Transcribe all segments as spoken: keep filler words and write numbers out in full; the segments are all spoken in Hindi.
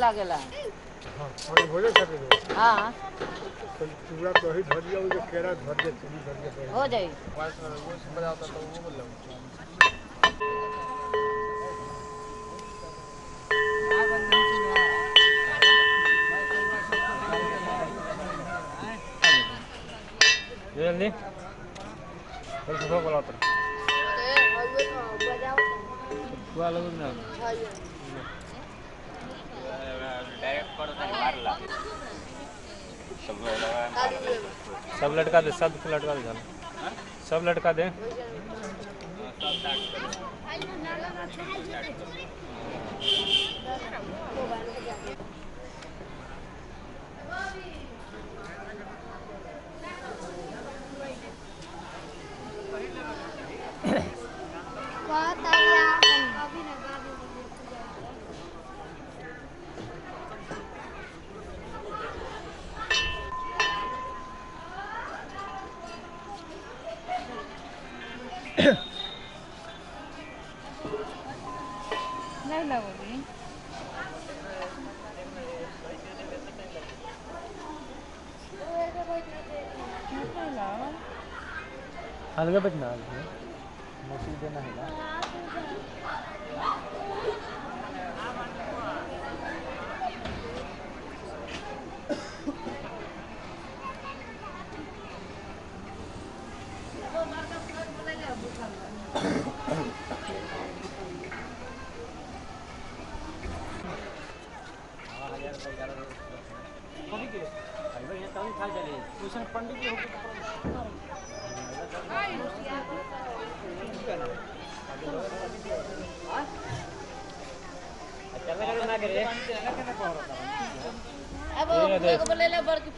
लागेला हां हो जाए सब हां तो पूरा तो ही धर जाओ जो केरा धर दे चली धर के हो जाए बस वो समझ आता तो वो बोल लो ये ले बस वो बोला तो वाला बोल ना हां सब लटका दे सब लटका दे सब लटका दे अलग बजना है मौसी देना है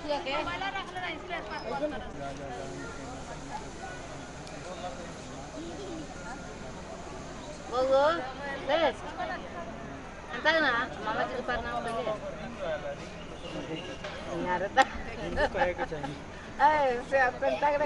पूजा कर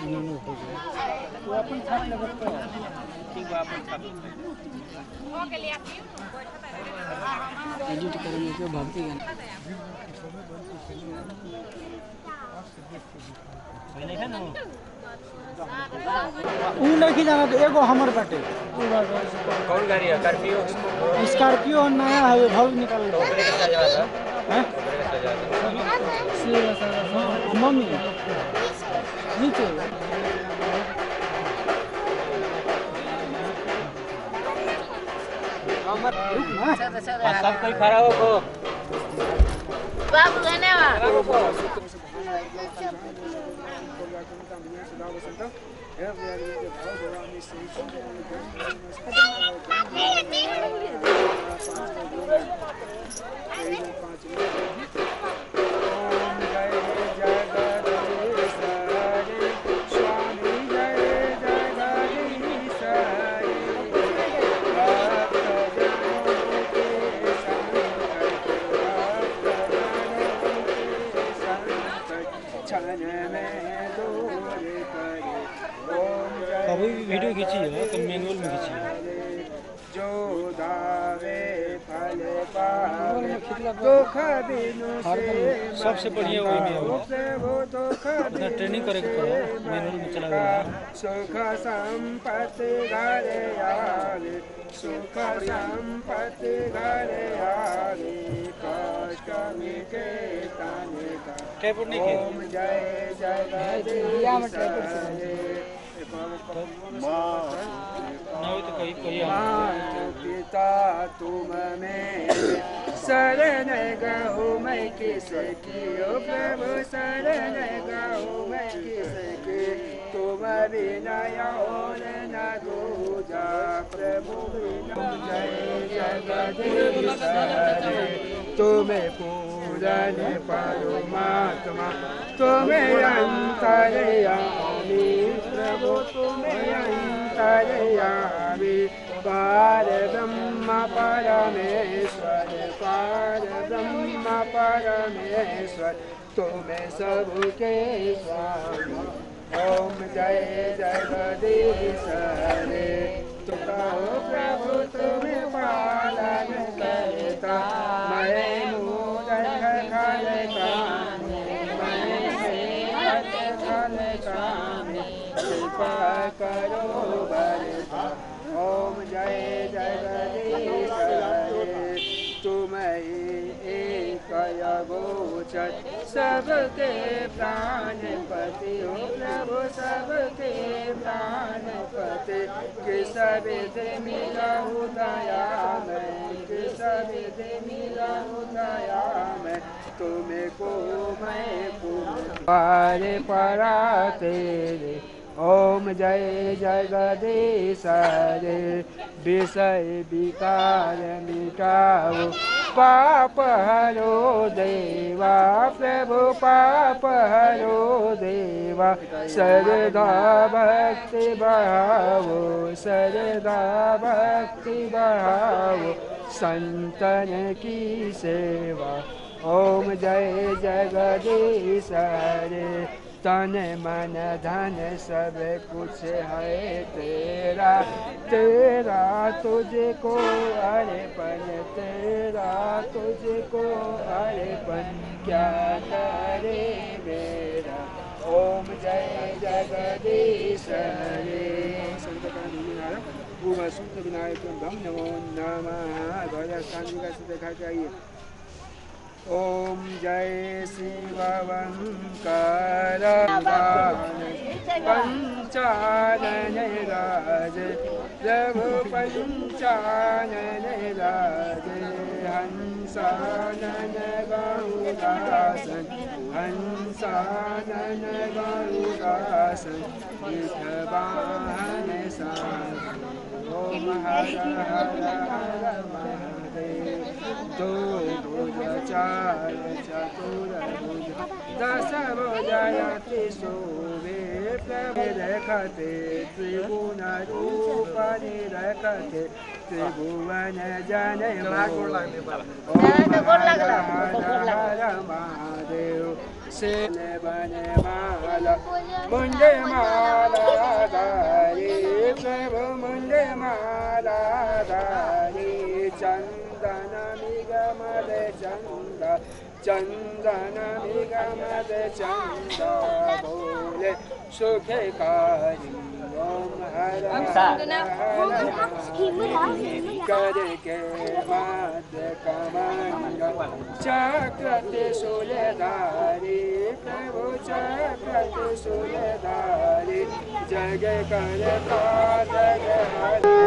इन्होंने हो गया वो अपन छाप लगता है कि वो अपन छाप हो के लिए आप एडिट करेंगे तो भागते हैं पहले है ना ऊ लड़की जाना तो एगो हमर बाटे कौन गाड़ी है स्कॉर्पियो स्कॉर्पियो नया है भाव निकाल लो मम्मी नीचे सब कोई खड़ा हो को बाबू गने वा वीडियो खींची है तो मैनुअल में खींची है जो दावे फले पावे सबसे बढ़िया वही में है ट्रेनिंग करेक्ट करो मैनुअल में चला गया सुख संपत्ति घरे आवे सुख संपत्ति घरे आवे कष्ट के ताने का ट्रैपुर नहीं किया जय जय या मत ट्रैपुर से पिता तुम में शरण गहु मैं किसकी ओ प्रभु शरण गहु मैं किसकी तुम बिना और न दूजा प्रभु बिना जय जगदीश तुम्हें पूजन परमात्मा तुम्हें अंतरयामी प्रभु तुम्हें अंतरयामी पार ब्रह्म परमेश्वर पार ब्रह्म परमेश्वर तुम्हें सबके स्वामी ओम जय जगदीश हरे तुका प्रभु तुम्हें पालन करता मैं सबके प्राणपति हो प्रभु सबके प्राणपति किस विधि मिला दया में किस विधि मिला दया में तुम्हें को मैं पुकारे परा तेरे ओम जय जगदीश रे विषय विकार मिटाओ पाप हरो देवा प्रभु पाप हरो देवा सरदा भक्ति बहाओ सरदा भक्ति बहाओ संतन की सेवा ओम जय जगदीश हरे तन मन धन सब कुछ है तेरा तेरा तुझको अर्पण तेरा तुझको अर्पण क्या करे मेरा ओम जय जगदीश हरे पूरा शुद्ध विनायक ब्रह्म नमो नमः भय स्थान का से देखा चाहिए ओम जय शिवंकार पंचानन राज प्रभु पंचानन राज हंसानन गौरासन हंसानन गौरासन विष्णवाहन सान ओम हर हर हर Chandana Migama de Chanda Bole Sukhe Kari Om Harana Kare Kemate Kamanga Chakrate Suledari Prabhu Chakrate Suledari Jage Kare Kare Kare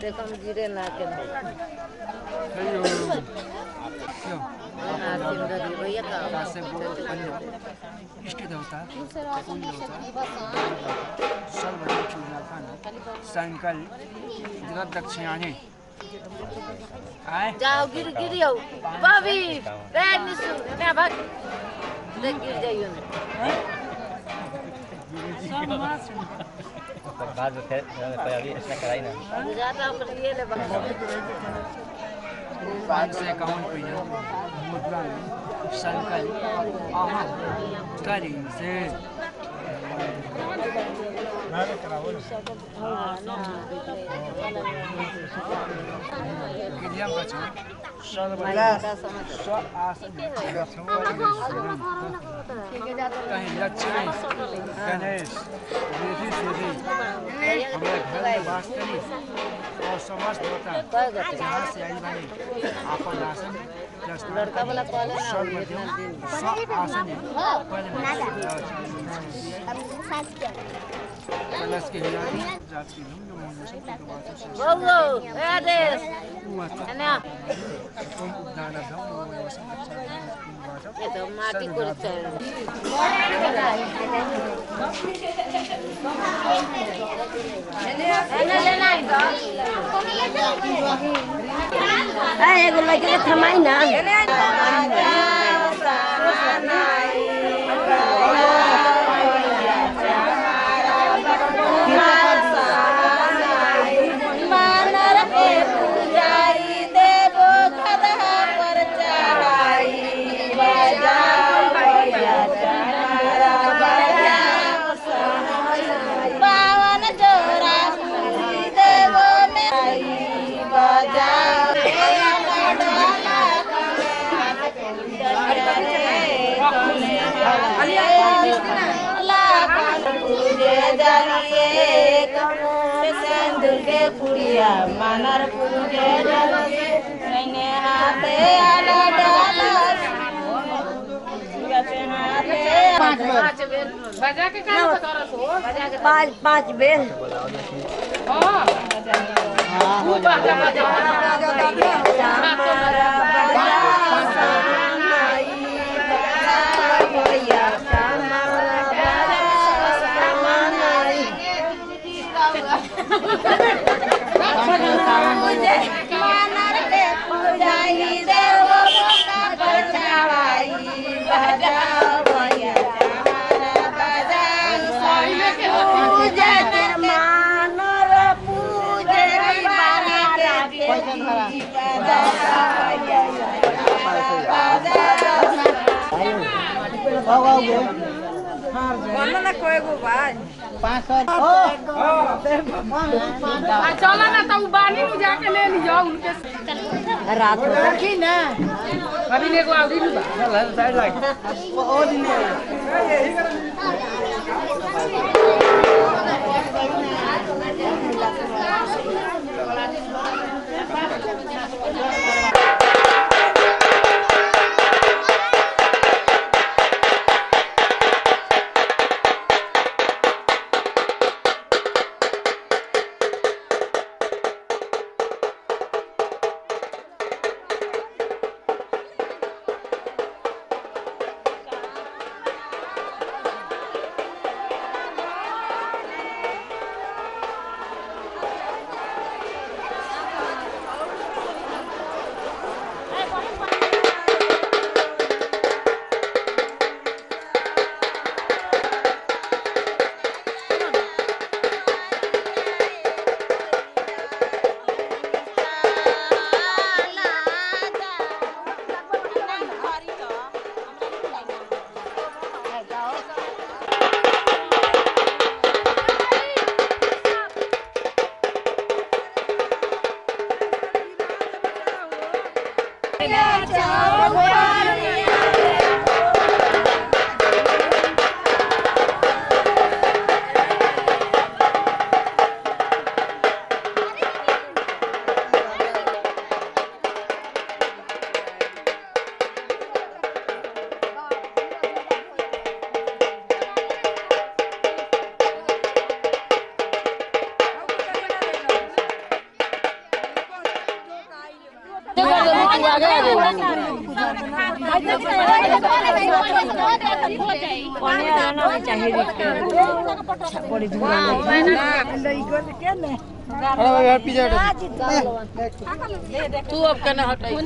देखो हम गिरे ना के हेलो क्यों ना तीन का भैया का बस इष्ट देवता सर्वलक्ष्मी नारायण संकल जगत दक्षिणाने आए जाओ गिर गिर आओ भाभी बैठ निसु मैं भाग देख गिर जाइयो ना सब मास बाद में फिर पहले इसने कराई ना गुजरात आप लिए ले पाँच से अकाउंट पे ना मुद्रा संकल आहा करी से मैं कराऊँ किधर बचो सौ आसन कहीं लक्ष्मी गणेश देवी देवी बात करी और समस्त बता यहाँ से आई बनी आपको आसन लड़का वाला कॉल है सब आसन है प्लस के हिलानी जात की हम जो मौजूद है वो वो आदेश अन्ना तुम दाना दाम वो सब ये तो माटी करते हैं ए गुल्ला के थमाई ना पुरिया मानर पूजे जलसे मैंने हाथे आला डाला पांच बेल बजा के काम करो तो बजा के पांच पांच बेल हां हां बजा बजा बजा हमारा बजा बोलो ना कोई को बात पाँच सौ चला ना तो उबानी में जाके ले लियो उनके रात रखी ना अभी ने को आउट ही नहीं साइड लाइक और दिन है तू अब कहना हटाई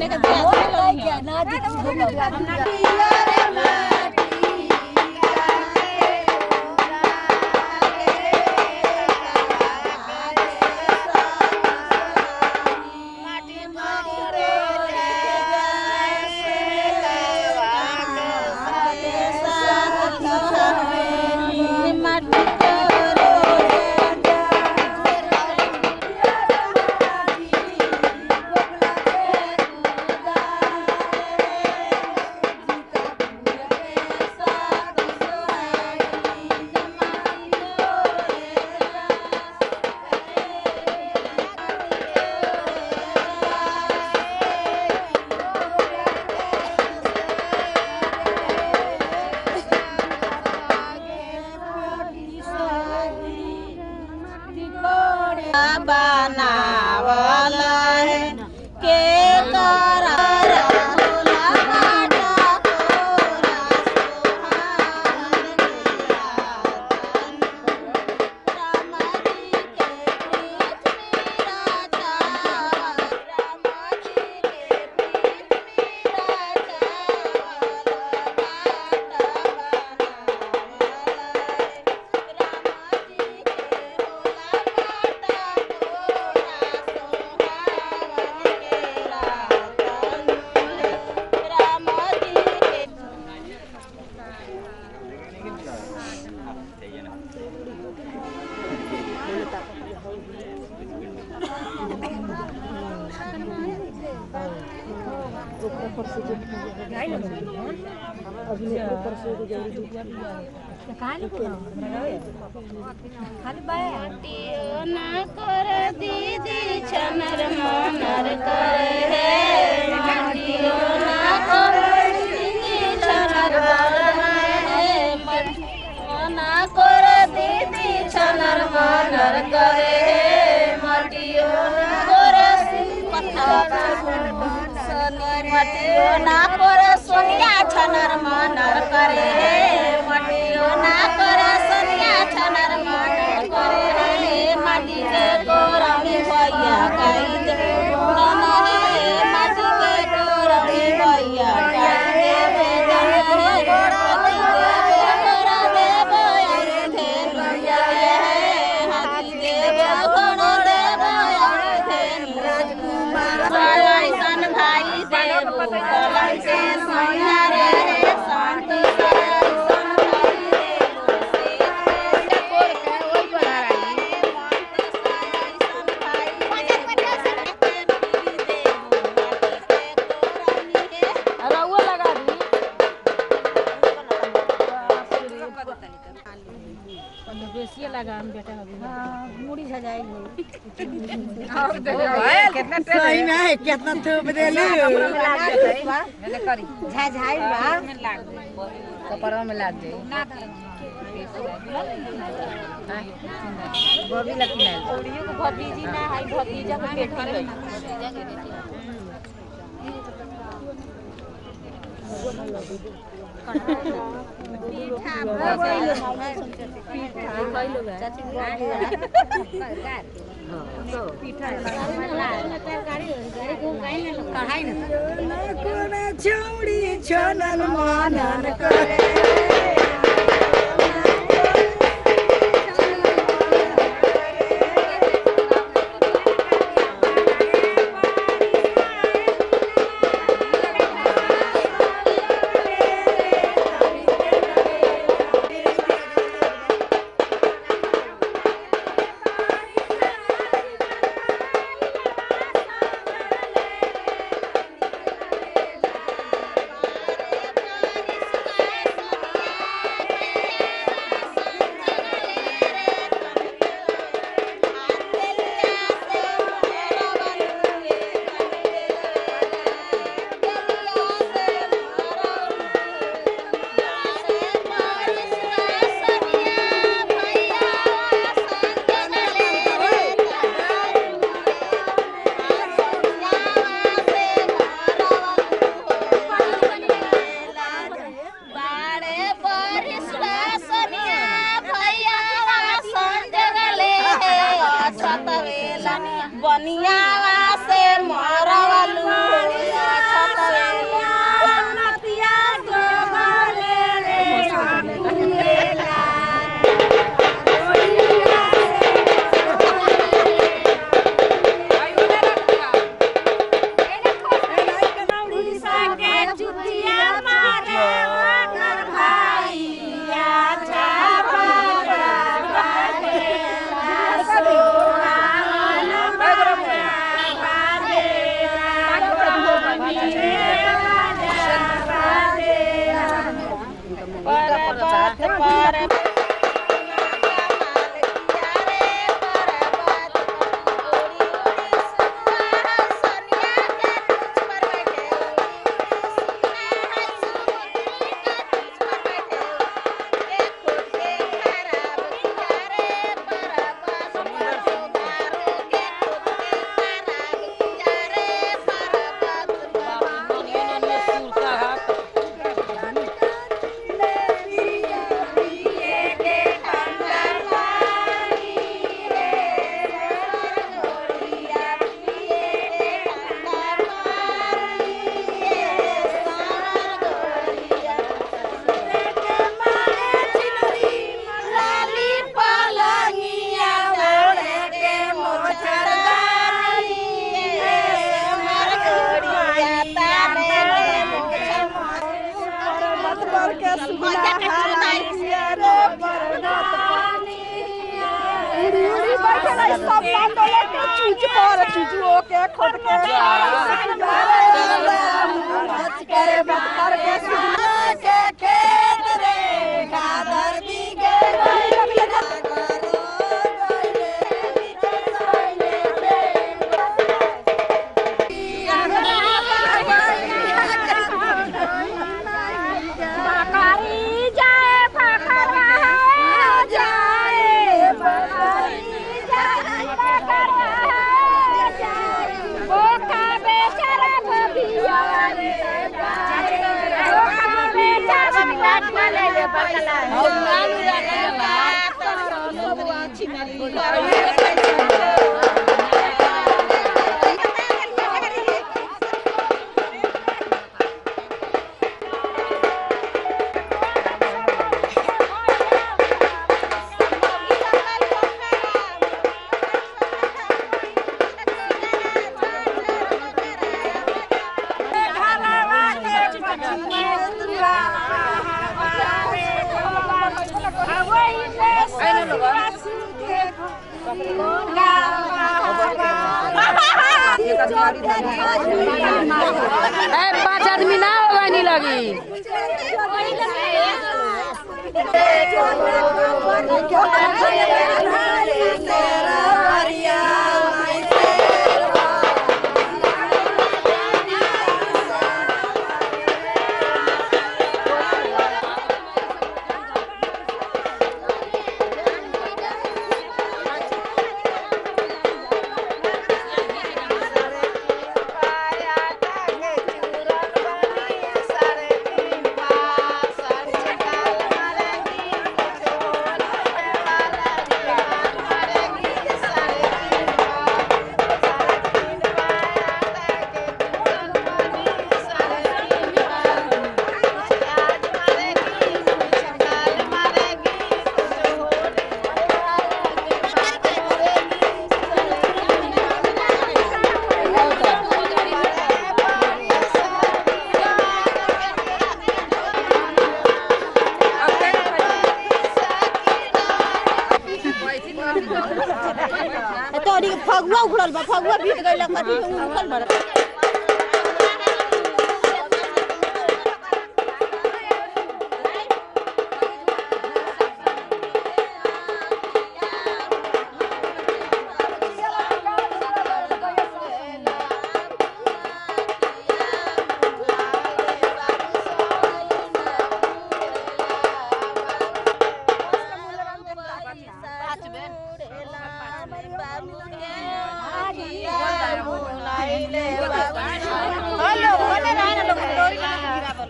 Mulai lewat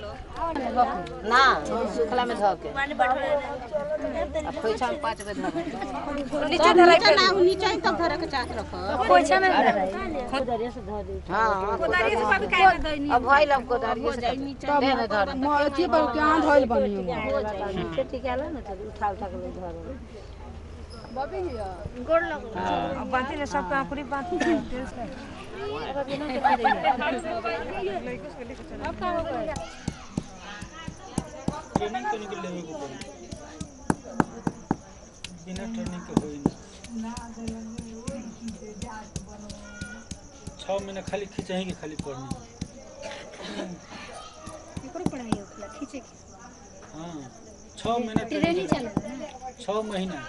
ना सुखला में धो के कोइछा में पाँच बजे धो नीचे धराई पे ना नीचे ही तक धरा के चाक रखो कोइछा में कोदारी से धो दे। हां कोदारी से बाकी काय न दई अब होइल अब कोदारी से दे न धर मोची पर कहां धोइल बनियो नीचे टिकाल न त उठा उठा के धर बबी गोड़ लगो अब बाती ने सब पापुरी बाती टेस्ट है अब बिना दे नहीं कुछ गली से अब का होगा ट्रेनिंग तो निकल लेवे को बिना ट्रेनिंग के होई ना छह महीना खाली खिंचाई के खाली पढ़नी एकरो पढ़ाई होखला खिंचे के। हां छह महीना ट्रेनिंग चले छह महीना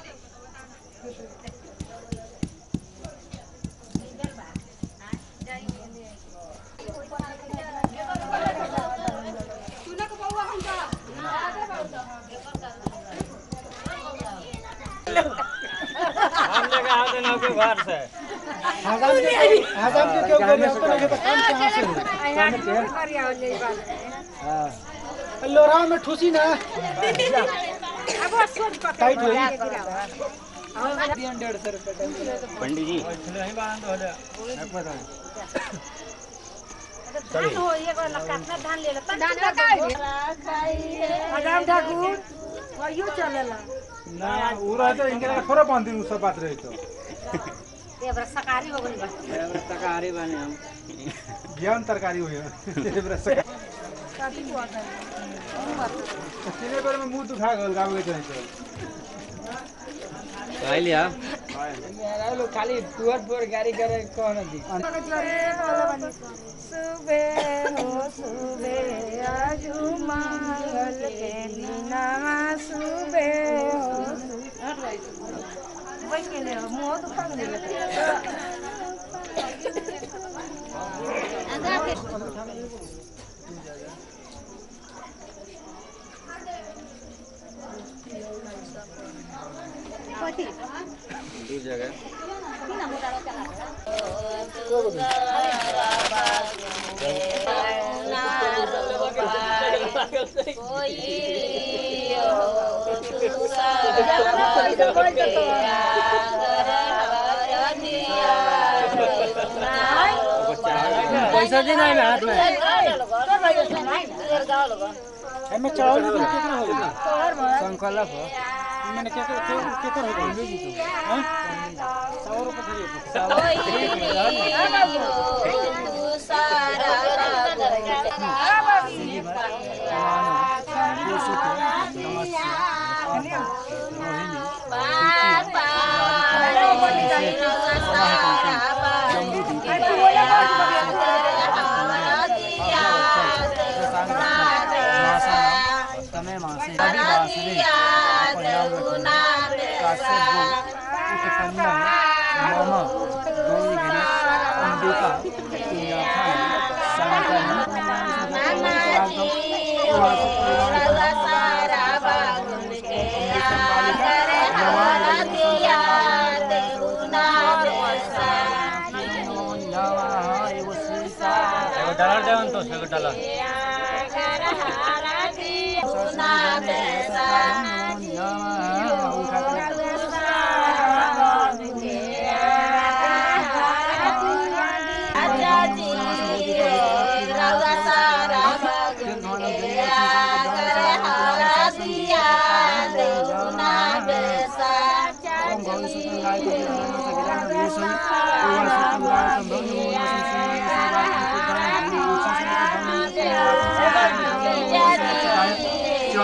बाहर से आजम के आजम के क्यों करने को नहीं पता काम कहां से हां लोरा में ठुसी ना अब सोच पता टाइट हो और डेढ़ सौ रुपए पंडित जी नहीं बांध होला नहीं पता धान हो ये काटना धान ले ले धान लगाई आजम ठाकुर कहियो चलेला ना उ रहे तो इनके खोरा बांध दिन सब बात रही तो ये ब्रसकारी हो गई बस ब्रसकारी बने हम ज्ञान तरकारी हो ये ब्रसकारी को आता है तेरे पर में मुंह दुखा गल गावे चल काय लिया मेरा लोग खाली टूर टूर गाड़ी करे कौन दी सुबह हो सुबह आज मंगल के बिना सुबह हो बैठ के ले मोह तो काम नहीं करता आजाद पति दूसरी जगह की ना मोटा चला को बोल ना कोई हो पैसा दिन आए हाथ में ए में चावल कितना हो गया संकल्प मैंने क्या क्या कितना हो गया हां सौ रुपए सारा डाला I'm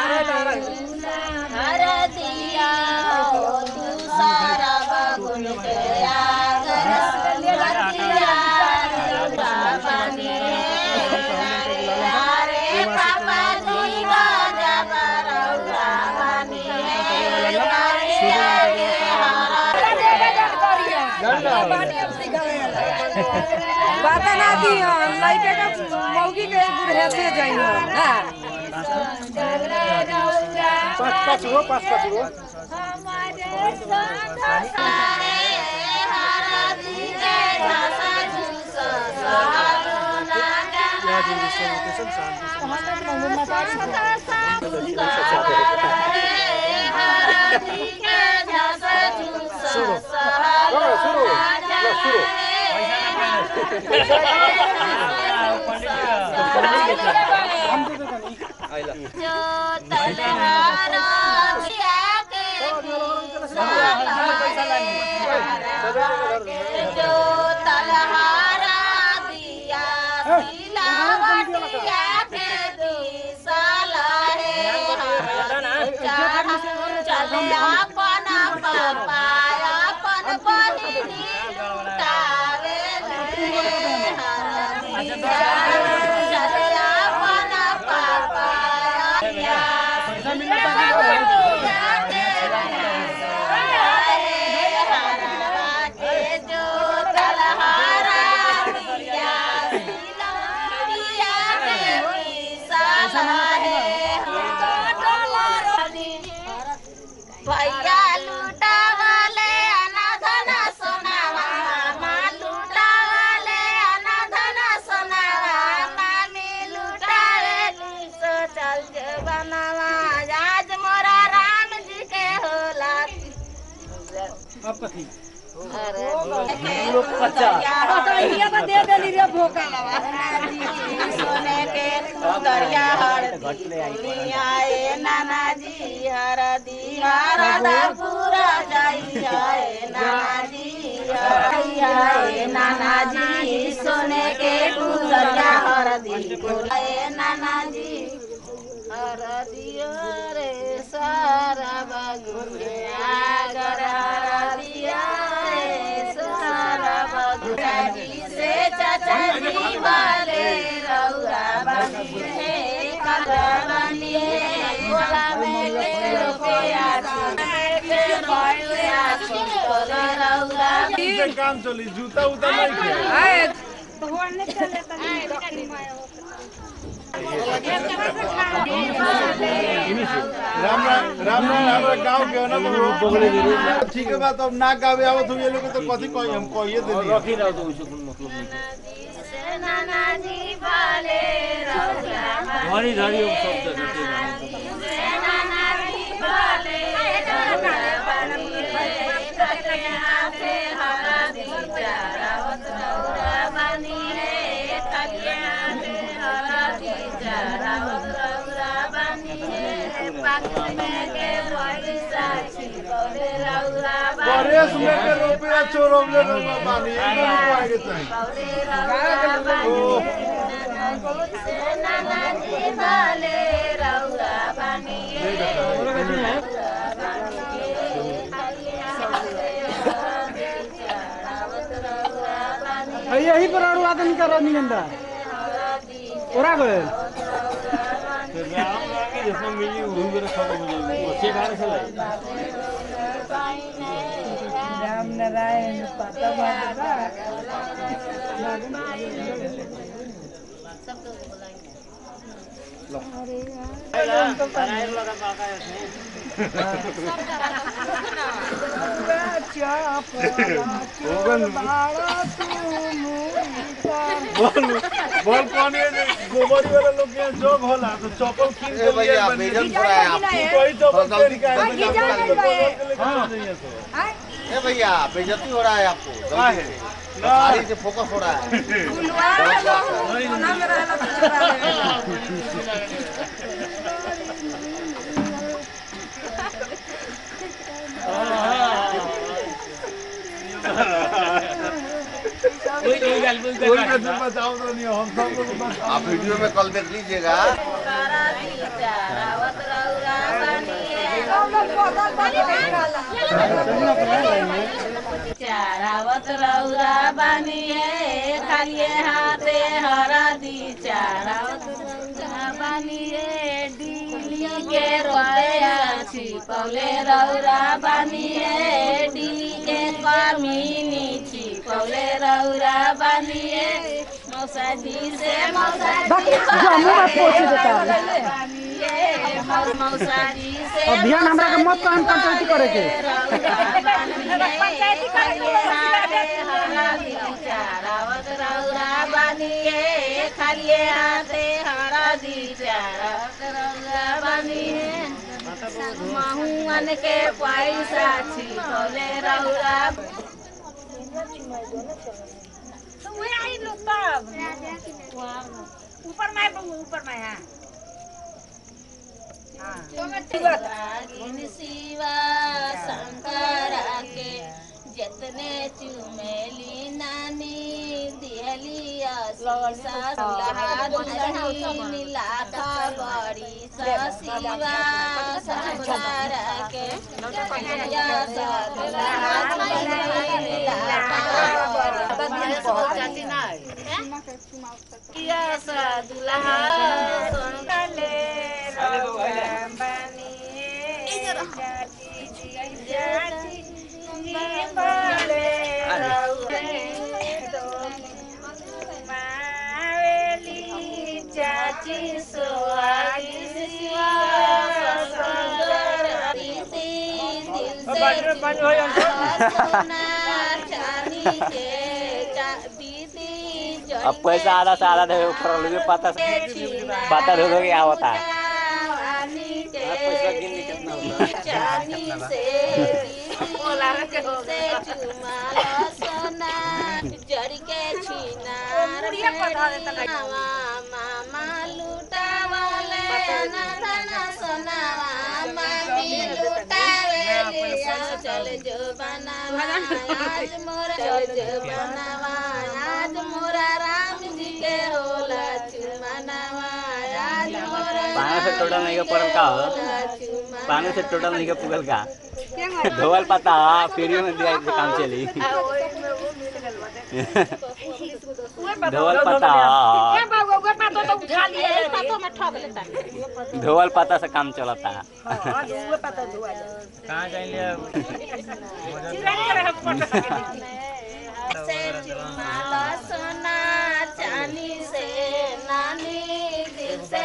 हर दिया हो तू सारा बगुल तेरा बाता ना दी हो लाइके का मौगी के बुढ़े से जाई हो हां पास पास हो पास पास हो हमारे सारे हरा दीजे दादा जुसा सालोना का हरा दीजे दादा जुसा कथी अरे लोग कच्चा ओ तो इया बा दे देली रे भोका लावा सोने के दरिया हर दुनिया ए नाना जी हर दिया राधा पूरा जाई आए नाना जी आए नाना जी सोने के दरिया हर दिया ए नाना जी हर दिया रे सारा बगुले वाले रौरा बनिए कला बनिए बोला बेटे रोके आछे रोके आछे रौरा ये काम चली जूता उता नहीं है भगवान ने चले तनी राम राम राम गांव के ना बोले ठीक है बात अब ना गावे आओ तुम ये लोग तो कथी कहिए हम कहिए दे रखी ना तो उसको मतलब नहीं नाना जी वाले रौला भारी धारी हम सब देते हैं नाना जी वाले रौला बनिए कन्या के हरा दीदारा रौला बनिए कन्या के हरा दीदारा रौला बनिए पगने के वाली साची बोले रौला बरेस में के रुपया चोरों ने बनिए ना पाएंगे तय नाना जी वाले रौला बनिए यही पर अड़ुआ तो निकल रही अंदर पूरा गए जिसमें मिली उन पर खबर मिली अच्छे बारे से राम नारायण पता बाबा सब तो बोलेंगे लो अरे यार बनाए लगा पाका है अच्छा आप बोल बोल कौन है गोबरी वाला लोग के जोग होला तो चप्पल किन के लिए आवेदन कराया आपको कोई तो ए भैया बेइज्जती हो रहा है आपको सारी से फोकस हो रहा है आप वीडियो में कॉल देख लीजिएगा। चारावत रौरा बनिए खालिए हाथे हरा दी चारावत रौरा बनिए डीली के रोया छी पौले रौरा बनिए डीली के कमीनी छी पौले रौरा बनिए मौसाजी से मौसाजी मौसाजी से अभियान हमरा के मत कहन पंचायती करे के पंचायती करे के चारावत रौरा बनिए खालिए हाथे हरा दी चारावत रौरा बनिए माहुअन के पैसा छी बोले रौरा तो वे आई लोग तब ऊपर में ऊपर में हां शिवा शंकरा के जितने चुमेली नानी दिहलिया बड़ी शिवा शंकरा के अब पैसा आधा से आधा देवे ऊपर लोगे पता पता हो गया क्या होता है चल जो बनावा आज मोरा जो बनावा आज मोरा राम जी के होला चुमानावा आज मोरा पानी से टोटल नहीं का परल का हो पानी से टोटल नहीं का पुगल का धोवल पता फिर में दिया काम चली धोवल पता उठा लिए धोवल पता से काम चलता सोना चांदी से नानी दिल से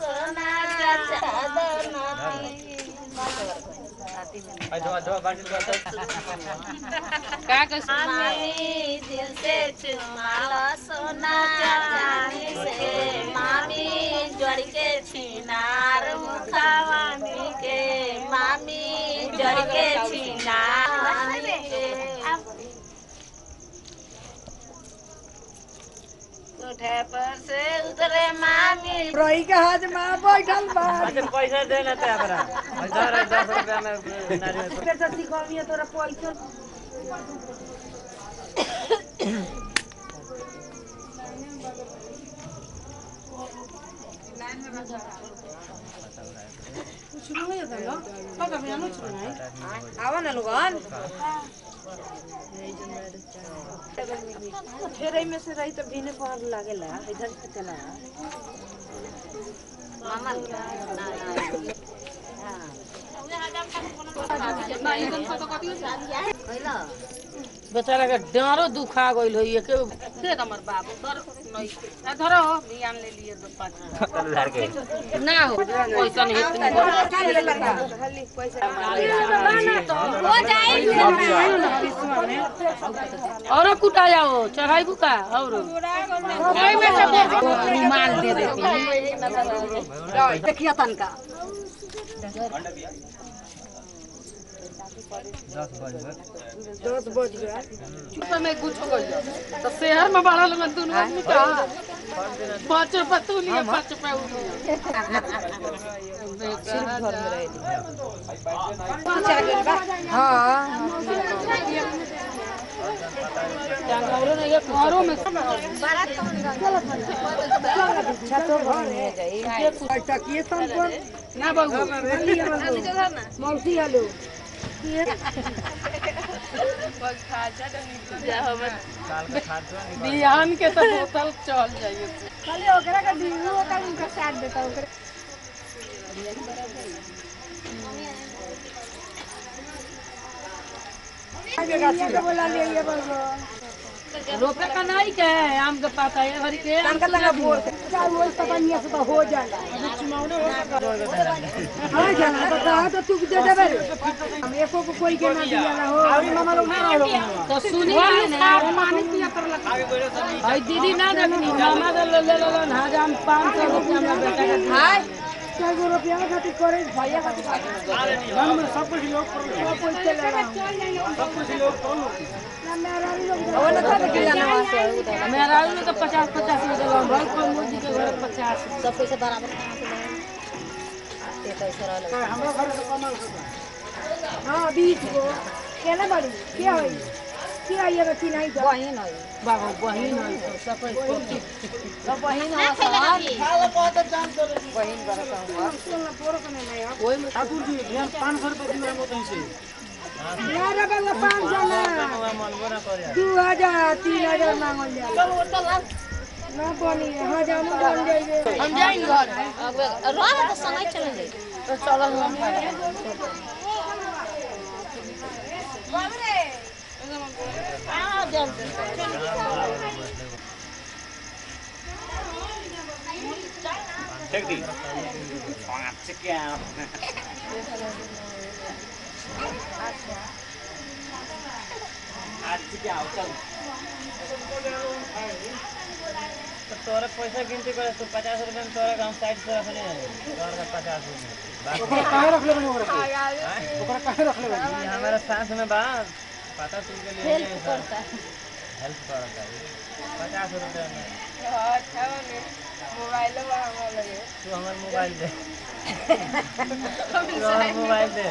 सोना का दिल से चुमाला सोना चांदी से मामी जोड़ के छिनार मुखावानी के मामी जोड़ के छिनार उठे पर से उतरे मामी रोई के हाथ में बैठल बा अच्छा पैसा दे लेते हमरा दस रुपया में पैसा सिखाविए तोरा पैसा कुछ नहीं है तो पता भी नहीं कुछ नहीं आवा ना लोगन फेरे में से रही तो भीने पर लागेला इधर से चला मामा हां बेचारा के डारो दुखा गइल हो एके से हमर बाबू डर नहीं धरो बियान ले लिए पांच हजार के ना हो पैसा नहीं हो जाई और कुटा जाओ चढ़ाई बुका और माल दे देती देखिया तनका दस बज गया चुप में कुछ हो गया तो शहर में बारह लोग दोनों आदमी का पांच पत्तू लिए पांच पे उठे हां बिहान के तो बोतल चल जाइए खाली ओकरा का बिहू होता उनका साथ देता ओकरा आगे बोला ले ये बोल रोपे का नहीं के आम का पता है हर के अंक लगा बोल वो सपनिया से तो हो जाएगा हां जाना तो कहा तो तू दे देबे हम एको को कोई के ना दिया ना हो अभी मामा लोग ना लो तो सुनी ना माने पिया पर लगा भाई दीदी ना देखनी मामा ले ले लो ना जान पाँच सौ रुपया में बेटा का हां चार सौ रुपया खातिर करे भैया खातिर हम सब कुछ लोग सब कुछ सब कुछ लोग कौन और ना था कि ना मेरा आलू तो पचास पचास में चलो भाई को मोदी के घर पचास सब पैसा बराबर कहां से लाए तेईस सौ वाला हमरा घर से कमाल होगा हां बीच को केला बड़ी क्या होई क्या ये बच्ची नहीं जा वही नहीं बाबू वही नहीं सब सब वही ना खाओ बहुत जान तो वही बरसा हुआ सुनना पूरा नहीं मैं कोई ठाकुर जी ध्यान पाँच सौ रुपए दिए हम तो से यार बाबा पाँच जाना दो हजार तीन हजार मांगल जा ना बनी हां जानो बन जाइए हम जाएंगे घर रोआ तो समय चले जाए तो चलो हम बाबरे हां जाओ देख दी पाँच क्या आज क्या होता तो तोरा पैसा गिनती करे तो पचास रुपए में तोरा गांव साइड से रखले तोरा का पचास रुपए ओकरा काहे रखले बनी ओकरा ओकरा काहे रखले बनी हमारा साथ में बा पता सुन के लिए हेल्प करता हेल्प करता पचास रुपए में अच्छा में मोबाइल वा हम लगे तू हमर मोबाइल दे मोबाइल दे